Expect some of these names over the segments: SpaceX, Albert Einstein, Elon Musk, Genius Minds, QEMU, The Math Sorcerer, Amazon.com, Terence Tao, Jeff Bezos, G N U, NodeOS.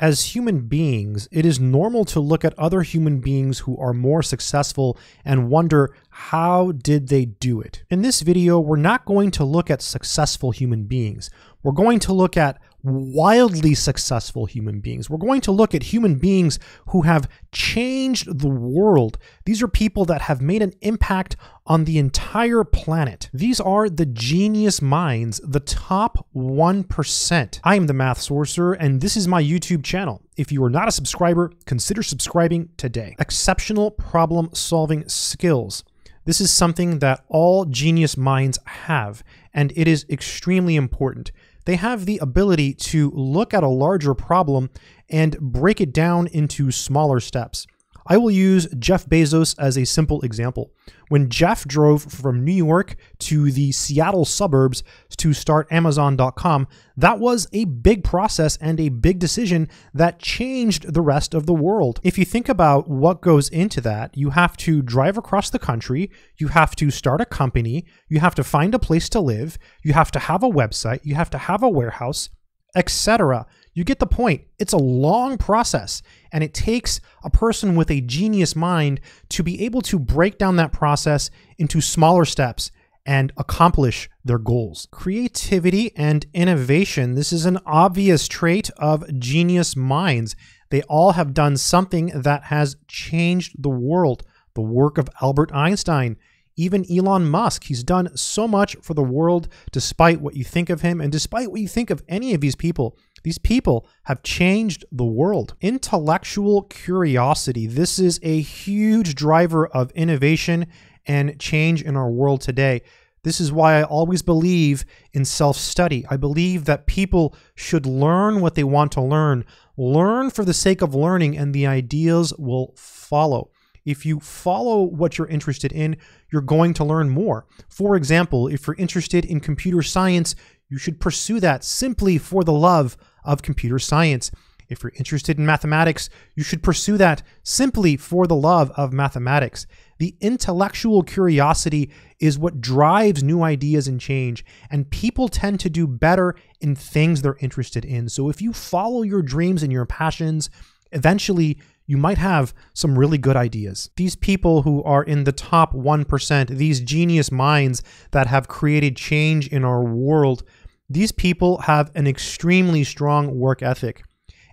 As human beings, it is normal to look at other human beings who are more successful and wonder, how did they do it? In this video, we're not going to look at successful human beings. We're going to look at wildly successful human beings. We're going to look at human beings who have changed the world. These are people that have made an impact on the entire planet. These are the genius minds, the top 1%. I am the Math Sorcerer, and this is my YouTube channel. If you are not a subscriber, consider subscribing today. Exceptional problem-solving skills. This is something that all genius minds have, and it is extremely important. They have the ability to look at a larger problem and break it down into smaller steps. I will use Jeff Bezos as a simple example. When Jeff drove from New York to the Seattle suburbs to start Amazon.com, that was a big process and a big decision that changed the rest of the world. If you think about what goes into that, you have to drive across the country, you have to start a company, you have to find a place to live, you have to have a website, you have to have a warehouse, etc. You get the point. It's a long process, and it takes a person with a genius mind to be able to break down that process into smaller steps and accomplish their goals. Creativity and innovation. This is an obvious trait of genius minds. They all have done something that has changed the world. The work of Albert Einstein. Even Elon Musk, he's done so much for the world despite what you think of him and despite what you think of any of these people. These people have changed the world. Intellectual curiosity. This is a huge driver of innovation and change in our world today. This is why I always believe in self-study. I believe that people should learn what they want to learn. Learn for the sake of learning, and the ideas will follow. If you follow what you're interested in, you're going to learn more. For example, if you're interested in computer science, you should pursue that simply for the love of computer science. If you're interested in mathematics, you should pursue that simply for the love of mathematics. The intellectual curiosity is what drives new ideas and change, and people tend to do better in things they're interested in. So if you follow your dreams and your passions, eventually you might have some really good ideas. These people who are in the top 1%, these genius minds that have created change in our world, these people have an extremely strong work ethic.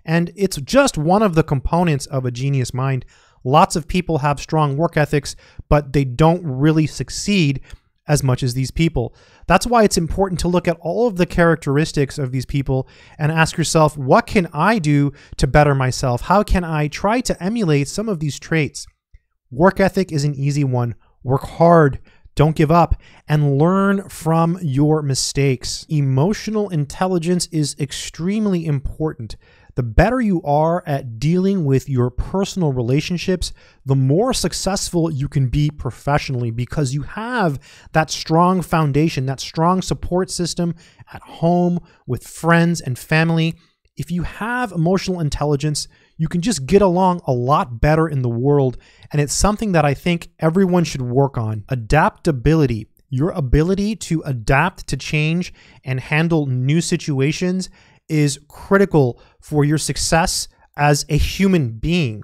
And it's just one of the components of a genius mind. Lots of people have strong work ethics, but they don't really succeed as much as these people. That's why it's important to look at all of the characteristics of these people and ask yourself, what can I do to better myself? How can I try to emulate some of these traits? Work ethic is an easy one. Work hard, don't give up, and learn from your mistakes. Emotional intelligence is extremely important. The better you are at dealing with your personal relationships, the more successful you can be professionally, because you have that strong foundation, that strong support system at home, with friends and family. If you have emotional intelligence, you can just get along a lot better in the world, and it's something that I think everyone should work on. Adaptability, your ability to adapt to change and handle new situations, is critical for your success as a human being.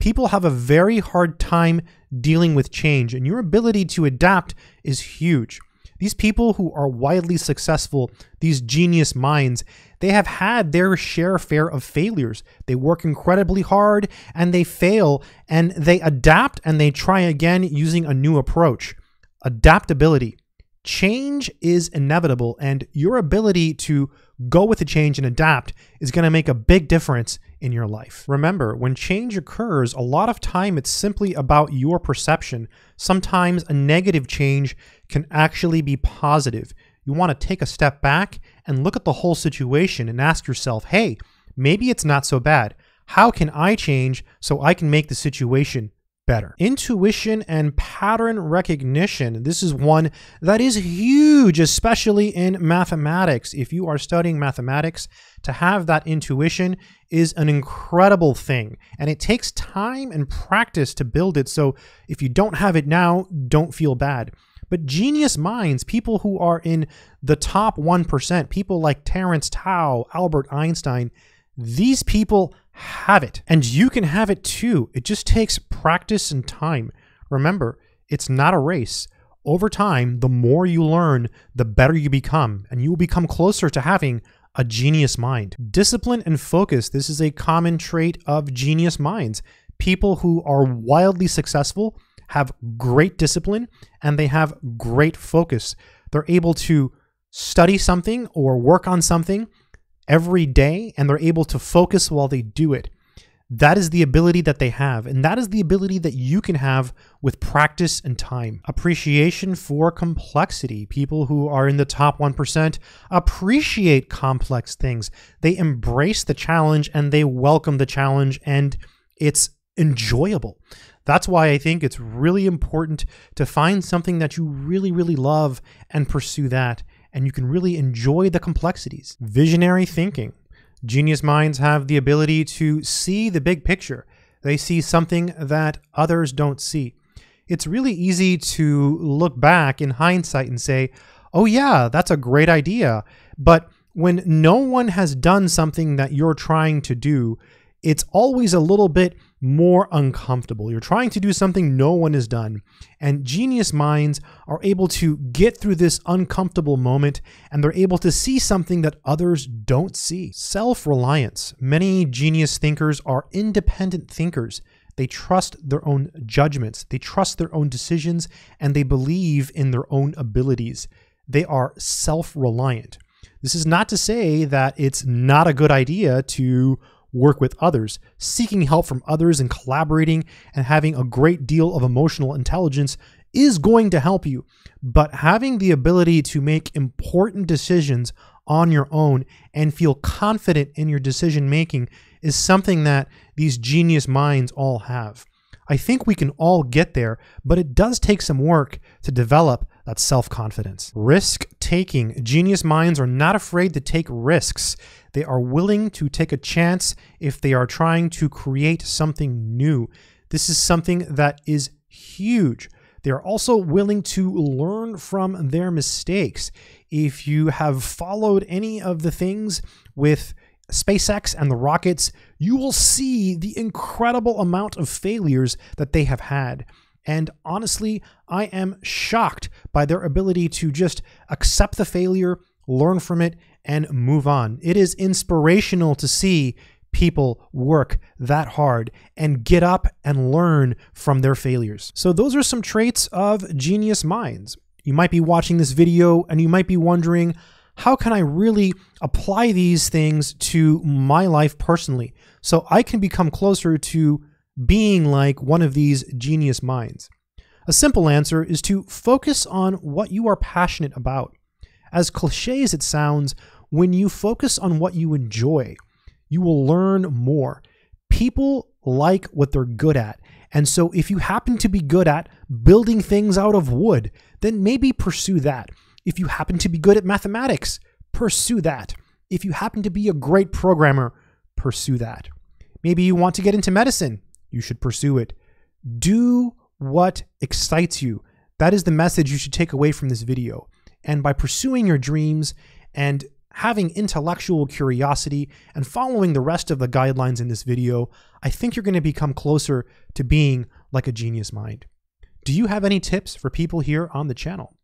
People have a very hard time dealing with change, and your ability to adapt is huge. These people who are widely successful, these genius minds, they have had their fair share of failures. They work incredibly hard and they fail, and they adapt and they try again using a new approach. Adaptability. Change is inevitable, and your ability to go with the change and adapt is going to make a big difference in your life. Remember, when change occurs, a lot of time it's simply about your perception. Sometimes a negative change can actually be positive. You want to take a step back and look at the whole situation and ask yourself, hey, maybe it's not so bad. How can I change so I can make the situation better? Intuition and pattern recognition. This is one that is huge, especially in mathematics. If you are studying mathematics, to have that intuition is an incredible thing, and it takes time and practice to build it. So if you don't have it now, don't feel bad. But genius minds, people who are in the top 1%, people like Terence Tao, Albert Einstein, These people have it, and you can have it too. It just takes practice and time. Remember, it's not a race. Over time, the more you learn, the better you become, and you will become closer to having a genius mind. Discipline and focus. This is a common trait of genius minds. People who are wildly successful have great discipline and they have great focus. They're able to study something or work on something every day, and they're able to focus while they do it. That is the ability that they have, and that is the ability that you can have with practice and time. Appreciation for complexity. People who are in the top 1% appreciate complex things. They embrace the challenge and they welcome the challenge, and it's enjoyable. That's why I think it's really important to find something that you really, really love and pursue that, and you can really enjoy the complexities. Visionary thinking. Genius minds have the ability to see the big picture. They see something that others don't see. It's really easy to look back in hindsight and say, oh yeah, that's a great idea. But when no one has done something that you're trying to do, it's always a little bit more uncomfortable. You're trying to do something no one has done. And genius minds are able to get through this uncomfortable moment, and they're able to see something that others don't see. Self-reliance. Many genius thinkers are independent thinkers. They trust their own judgments, they trust their own decisions, and they believe in their own abilities. They are self-reliant. This is not to say that it's not a good idea to work with others. Seeking help from others and collaborating and having a great deal of emotional intelligence is going to help you. But having the ability to make important decisions on your own and feel confident in your decision making is something that these genius minds all have. I think we can all get there, but it does take some work to develop that self-confidence. Risk-taking. Genius minds are not afraid to take risks. They are willing to take a chance if they are trying to create something new. This is something that is huge. They are also willing to learn from their mistakes. If you have followed any of the things with SpaceX and the rockets, you will see the incredible amount of failures that they have had. And honestly, I am shocked by their ability to just accept the failure, learn from it, and move on. It is inspirational to see people work that hard and get up and learn from their failures. So those are some traits of genius minds. You might be watching this video and you might be wondering, how can I really apply these things to my life personally so I can become closer to being like one of these genius minds? A simple answer is to focus on what you are passionate about. As cliche as it sounds, when you focus on what you enjoy, you will learn more. People like what they're good at. And so if you happen to be good at building things out of wood, then maybe pursue that. If you happen to be good at mathematics, pursue that. If you happen to be a great programmer, pursue that. Maybe you want to get into medicine. You should pursue it. Do what excites you. That is the message you should take away from this video. And by pursuing your dreams and having intellectual curiosity and following the rest of the guidelines in this video, I think you're going to become closer to being like a genius mind. Do you have any tips for people here on the channel?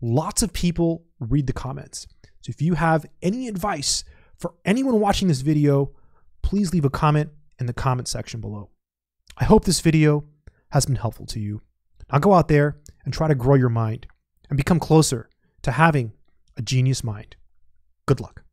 Lots of people read the comments. So if you have any advice for anyone watching this video, please leave a comment in the comment section below. I hope this video has been helpful to you. Now go out there and try to grow your mind and become closer to having a genius mind. Good luck.